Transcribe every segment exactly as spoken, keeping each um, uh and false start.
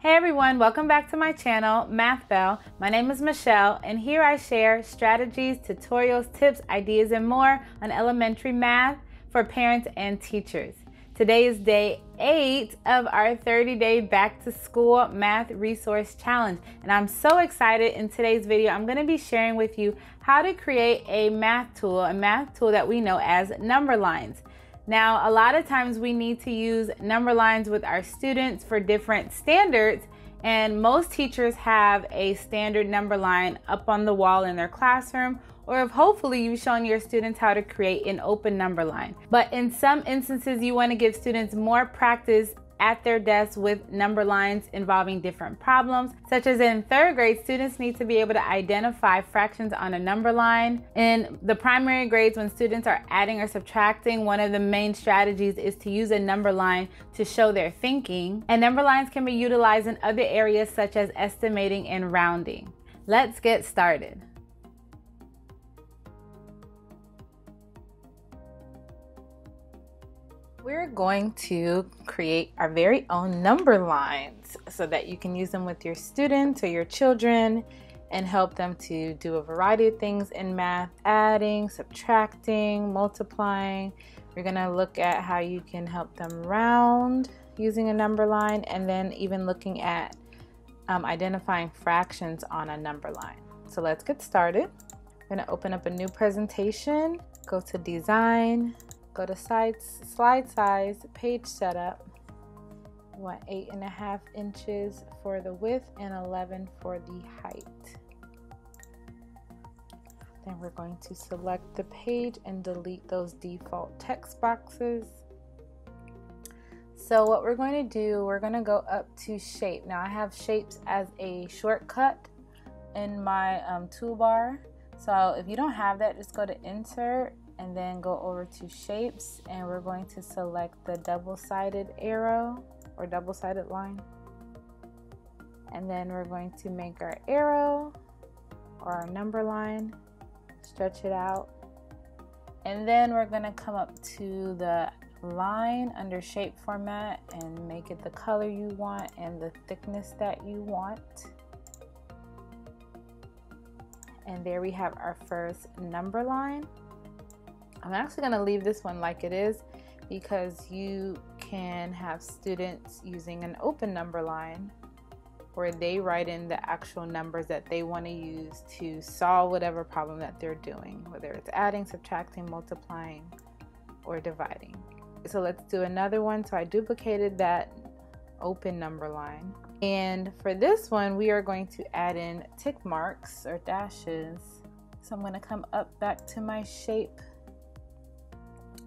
Hey everyone, welcome back to my channel, Math Bell. My name is Michelle, and here I share strategies, tutorials, tips, ideas, and more on elementary math for parents and teachers. Today is day eight of our thirty day back to school math resource challenge, and I'm so excited. In today's video, I'm going to be sharing with you how to create a math tool, a math tool that we know as number lines. Now, a lot of times we need to use number lines with our students for different standards, and most teachers have a standard number line up on the wall in their classroom, or if hopefully you've shown your students how to create an open number line. But in some instances, you want to give students more practice at their desks with number lines involving different problems, such as in third grade, students need to be able to identify fractions on a number line. In the primary grades, when students are adding or subtracting, one of the main strategies is to use a number line to show their thinking. And number lines can be utilized in other areas such as estimating and rounding. Let's get started. We're going to create our very own number lines so that you can use them with your students or your children and help them to do a variety of things in math: adding, subtracting, multiplying. We're going to look at how you can help them round using a number line, and then even looking at um, identifying fractions on a number line. So let's get started. I'm going to open up a new presentation, go to design, go to sides, slide size, page setup. You want eight and a half inches for the width and eleven for the height. Then we're going to select the page and delete those default text boxes. So what we're going to do, we're going to go up to shape. Now I have shapes as a shortcut in my um, toolbar. So if you don't have that, just go to insert and then go over to shapes, and we're going to select the double-sided arrow or double-sided line. And then we're going to make our arrow or our number line, stretch it out. And then we're gonna come up to the line under shape format and make it the color you want and the thickness that you want. And there we have our first number line. I'm actually going to leave this one like it is because you can have students using an open number line where they write in the actual numbers that they want to use to solve whatever problem that they're doing, whether it's adding, subtracting, multiplying, or dividing. So let's do another one. So I duplicated that open number line. And for this one, we are going to add in tick marks or dashes. So I'm going to come up back to my shape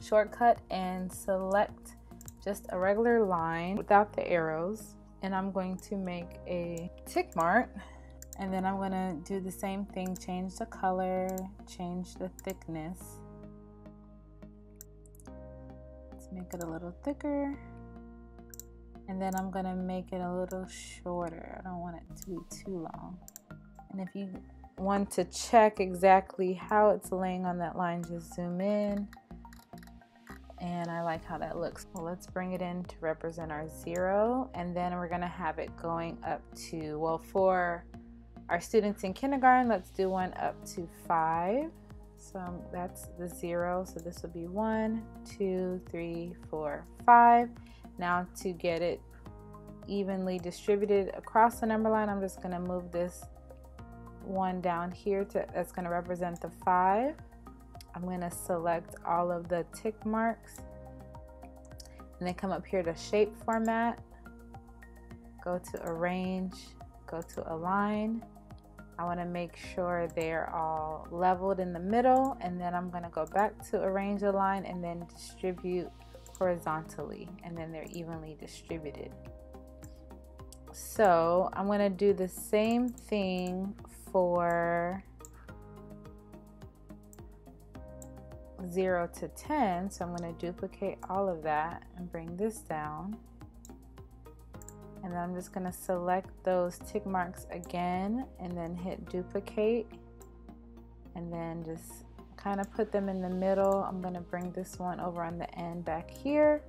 shortcut and select just a regular line without the arrows, and I'm going to make a tick mark, and then I'm going to do the same thing, change the color, change the thickness. Let's make it a little thicker, and then I'm going to make it a little shorter. I don't want it to be too long. And if you want to check exactly how it's laying on that line, just zoom in. And I like how that looks. Well, let's bring it in to represent our zero, and then we're gonna have it going up to, well, for our students in kindergarten, let's do one up to five. So that's the zero, so this will be one, two, three, four, five. Now to get it evenly distributed across the number line, I'm just gonna move this one down here to, that's gonna represent the five. I'm going to select all of the tick marks and then come up here to shape format, go to arrange, go to align. I want to make sure they're all leveled in the middle, and then I'm going to go back to arrange, align, and then distribute horizontally, and then they're evenly distributed. So I'm going to do the same thing for zero to ten, so I'm going to duplicate all of that and bring this down, and then I'm just going to select those tick marks again and then hit duplicate, and then just kind of put them in the middle. I'm going to bring this one over on the end back here.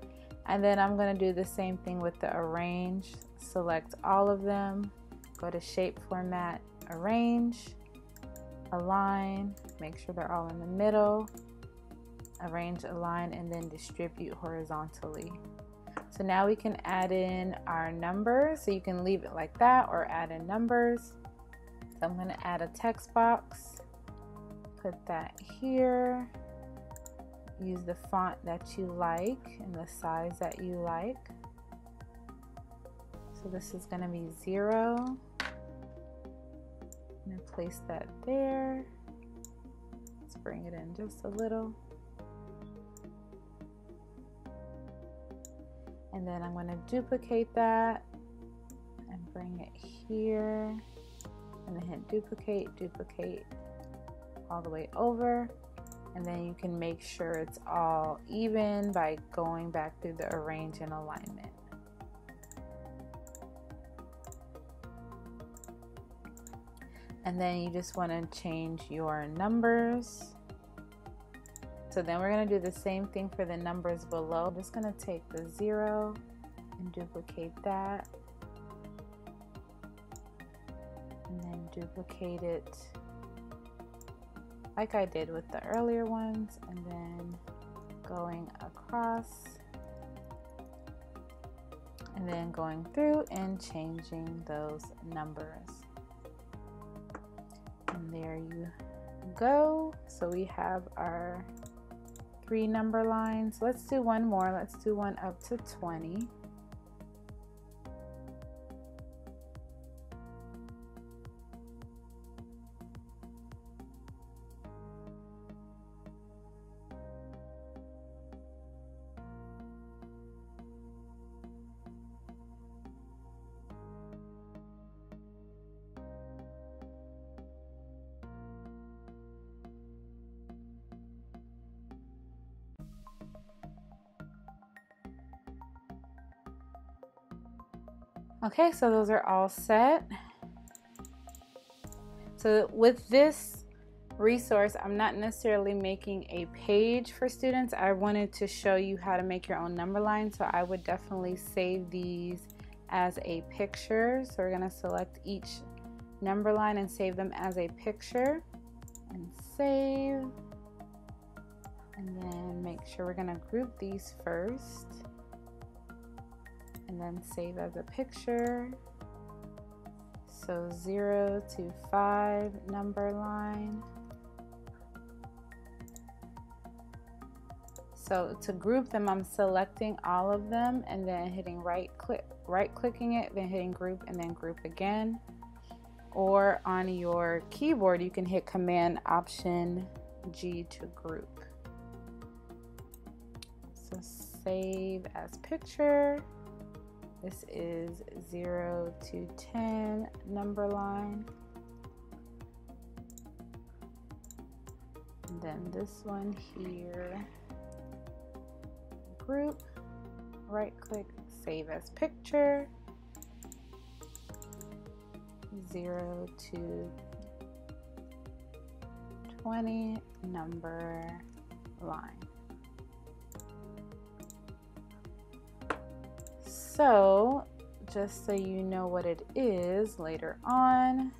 And then I'm going to do the same thing with the arrange. Select all of them, go to shape format, arrange, align, make sure they're all in the middle, arrange, align, and then distribute horizontally. So now we can add in our numbers. So you can leave it like that or add in numbers. So I'm going to add a text box, put that here. Use the font that you like and the size that you like. So this is going to be zero. I'm going to place that there. Let's bring it in just a little. And then I'm going to duplicate that and bring it here. And then hit duplicate, duplicate all the way over. And then you can make sure it's all even by going back through the arrange and alignment. And then you just want to change your numbers. So then we're going to do the same thing for the numbers below. I'm just going to take the zero and duplicate that. And then duplicate it like I did with the earlier ones, and then going across and then going through and changing those numbers. And there you go. So we have our three number lines. Let's do one more. Let's do one up to twenty. Okay, so those are all set. So with this resource, I'm not necessarily making a page for students. I wanted to show you how to make your own number line, so I would definitely save these as a picture. So we're gonna select each number line and save them as a picture and save. And then make sure we're gonna group these first. And then save as a picture. So zero to five number line. So to group them, I'm selecting all of them and then hitting right click, right clicking it, then hitting group and then group again. Or on your keyboard, you can hit Command Option G to group. So save as picture. This is zero to ten number line. And then this one here, group, right click, save as picture. Zero to twenty number line. So, just so you know what it is later on,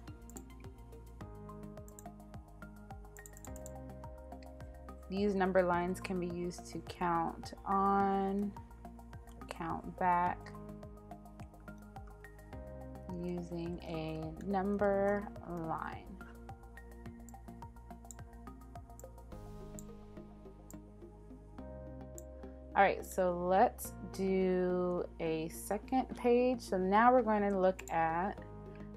these number lines can be used to count on, count back, using a number line. All right, so let's do a second page. So now we're going to look at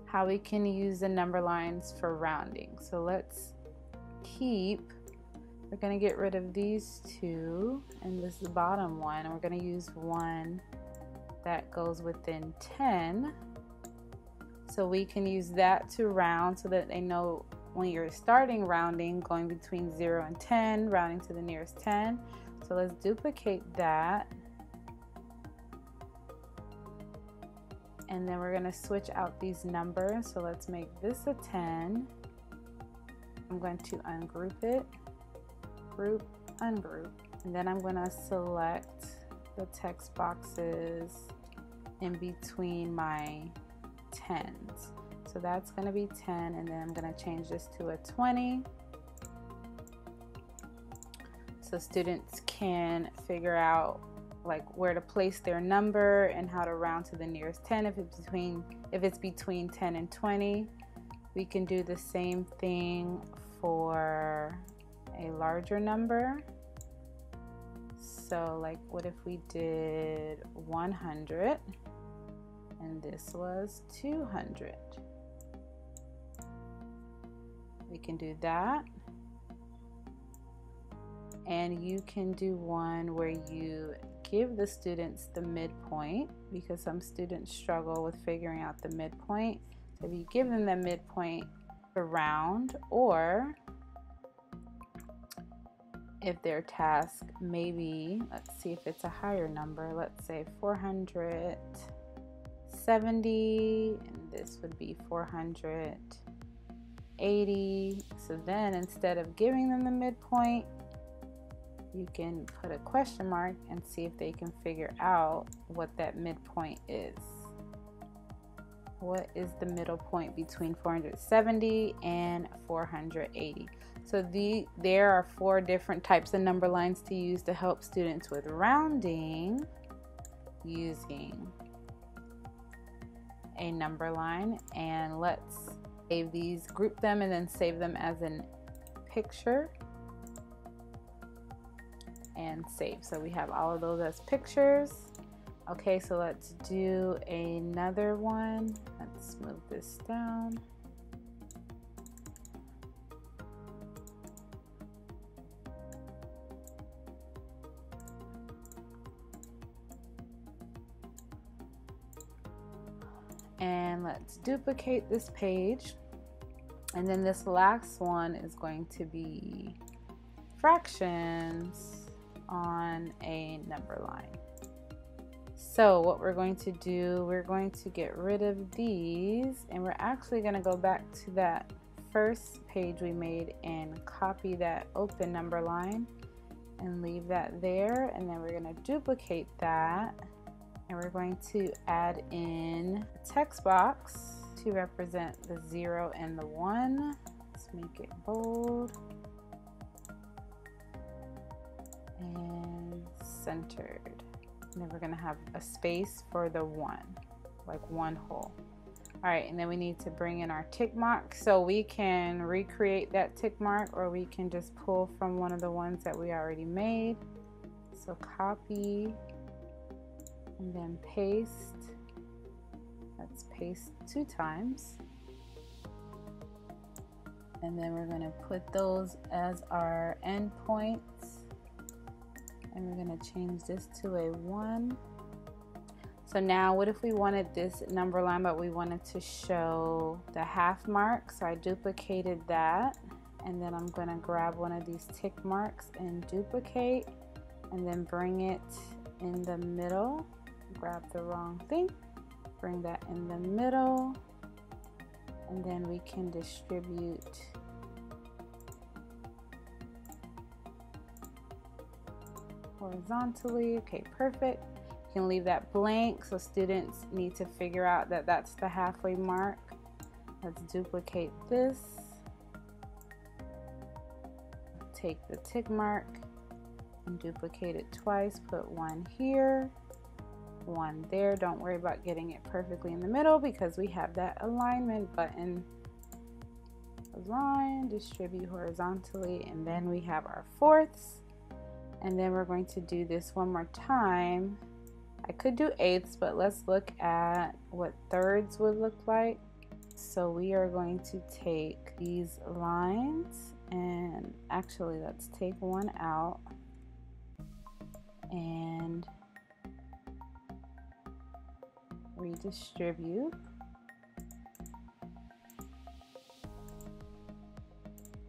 how we can use the number lines for rounding. So let's keep, we're going to get rid of these two and this is the bottom one, and we're going to use one that goes within ten. So we can use that to round so that they know when you're starting rounding, going between zero and ten, rounding to the nearest ten. So let's duplicate that. And then we're gonna switch out these numbers. So let's make this a ten. I'm going to ungroup it, group, ungroup. And then I'm gonna select the text boxes in between my tens. So that's going to be ten, and then I'm going to change this to a twenty. So students can figure out like where to place their number and how to round to the nearest ten if it's between if it's between ten and twenty. We can do the same thing for a larger number. So like what if we did one hundred and this was two hundred? We can do that. And you can do one where you give the students the midpoint, because some students struggle with figuring out the midpoint. So if you give them the midpoint to round, or if their task maybe, let's see if it's a higher number, let's say four hundred seventy, and this would be four hundred eighty. So then instead of giving them the midpoint, you can put a question mark and see if they can figure out what that midpoint is. What is the middle point between four hundred seventy and four hundred eighty? So the, there are four different types of number lines to use to help students with rounding using a number line. And let's save these, group them, and then save them as a picture. And save. So we have all of those as pictures. Okay, so let's do another one. Let's move this down. And let's duplicate this page. And then this last one is going to be fractions on a number line. So what we're going to do, we're going to get rid of these, and we're actually going to go back to that first page we made and copy that open number line and leave that there. And then we're going to duplicate that, and we're going to add in a text box to represent the zero and the one. Let's make it bold. And centered. And then we're going to have a space for the one, like one whole. All right, and then we need to bring in our tick mark. So we can recreate that tick mark, or we can just pull from one of the ones that we already made. So copy and then paste. Let's paste two times. And then we're going to put those as our endpoints. And we're going to change this to a one. So now what if we wanted this number line, but we wanted to show the half mark? So I duplicated that, and then I'm going to grab one of these tick marks and duplicate, and then bring it in the middle. Grab the wrong thing, bring that in the middle, and then we can distribute horizontally. Okay, perfect. You can leave that blank, so students need to figure out that that's the halfway mark. Let's duplicate this. Take the tick mark and duplicate it twice. Put one here, one there. Don't worry about getting it perfectly in the middle, because we have that alignment button. Align, distribute horizontally, and then we have our fourths. And then we're going to do this one more time. I could do eighths, but let's look at what thirds would look like. So we are going to take these lines, and actually let's take one out and redistribute.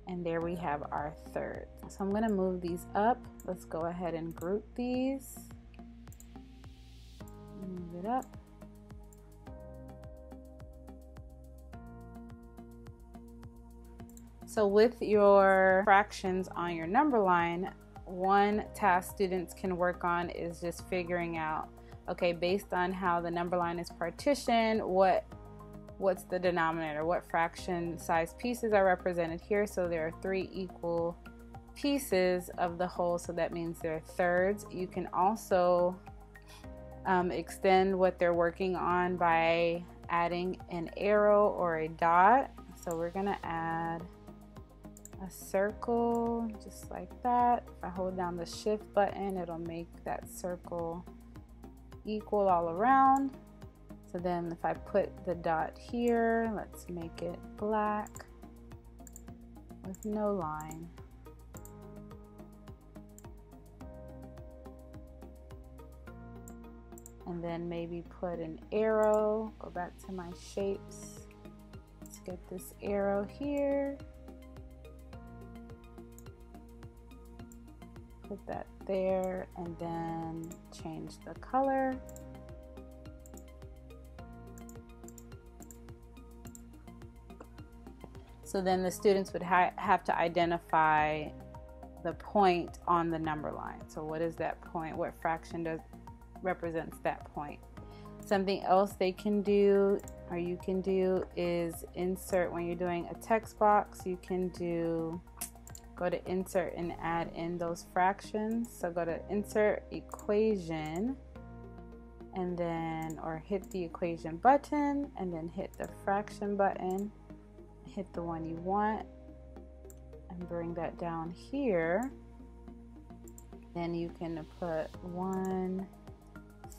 And there we have our third. So I'm going to move these up. Let's go ahead and group these. Move it up. So with your fractions on your number line, one task students can work on is just figuring out, okay, based on how the number line is partitioned, what what's the denominator, what fraction size pieces are represented here. So there are three equal pieces of the whole, so that means they're thirds. You can also um, extend what they're working on by adding an arrow or a dot. So we're gonna add a circle just like that. If I hold down the shift button, it'll make that circle equal all around. So then if I put the dot here, let's make it black with no line. And then maybe put an arrow, go back to my shapes. Let's get this arrow here. Put that there and then change the color. So then the students would ha have to identify the point on the number line. So what is that point? What fraction does represents that point? Something else they can do, or you can do, is insert. When you're doing a text box, you can do go to insert and add in those fractions. So go to insert equation, and then or hit the equation button and then hit the fraction button, hit the one you want, and bring that down here. Then you can put one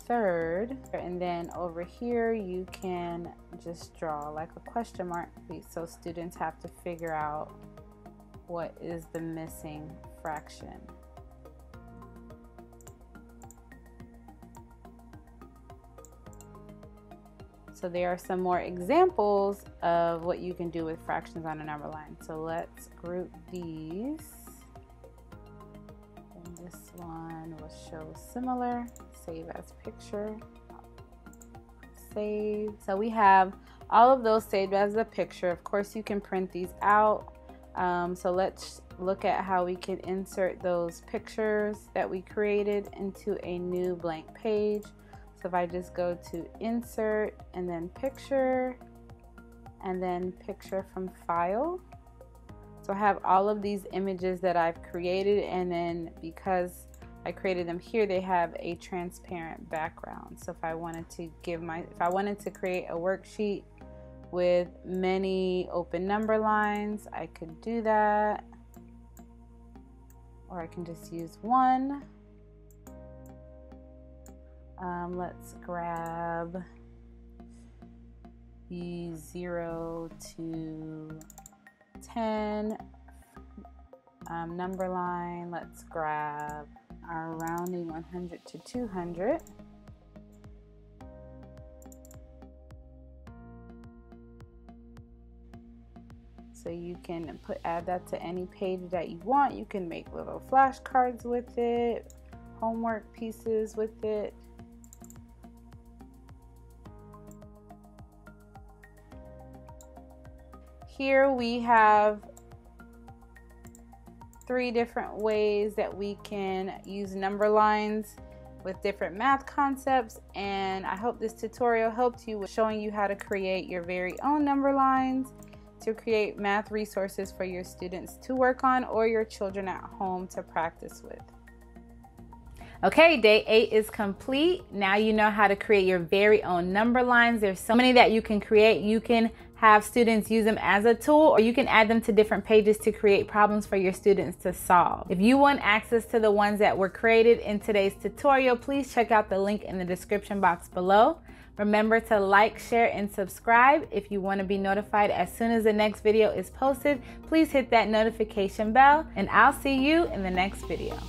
third, and then over here you can just draw like a question mark, so students have to figure out what is the missing fraction. So there are some more examples of what you can do with fractions on a number line. So let's group these. And this one will show similar. Save as picture. Save. So we have all of those saved as a picture. Of course, you can print these out. Um, so let's look at how we can insert those pictures that we created into a new blank page. So if I just go to insert and then picture and then picture from file. So I have all of these images that I've created, and then because I created them here, they have a transparent background. So if I wanted to give my, if I wanted to create a worksheet with many open number lines, I could do that, or I can just use one. Um, let's grab the zero to ten um, number line. Let's grab our rounding one hundred to two hundred. So you can put add that to any page that you want. You can make little flashcards with it, homework pieces with it. Here we have three different ways that we can use number lines with different math concepts, and I hope this tutorial helped you with showing you how to create your very own number lines, to create math resources for your students to work on or your children at home to practice with. Okay, day eight is complete. Now you know how to create your very own number lines. There's so many that you can create. You can have students use them as a tool, or you can add them to different pages to create problems for your students to solve. If you want access to the ones that were created in today's tutorial, please check out the link in the description box below. Remember to like, share, and subscribe. If you want to be notified as soon as the next video is posted, please hit that notification bell, and I'll see you in the next video.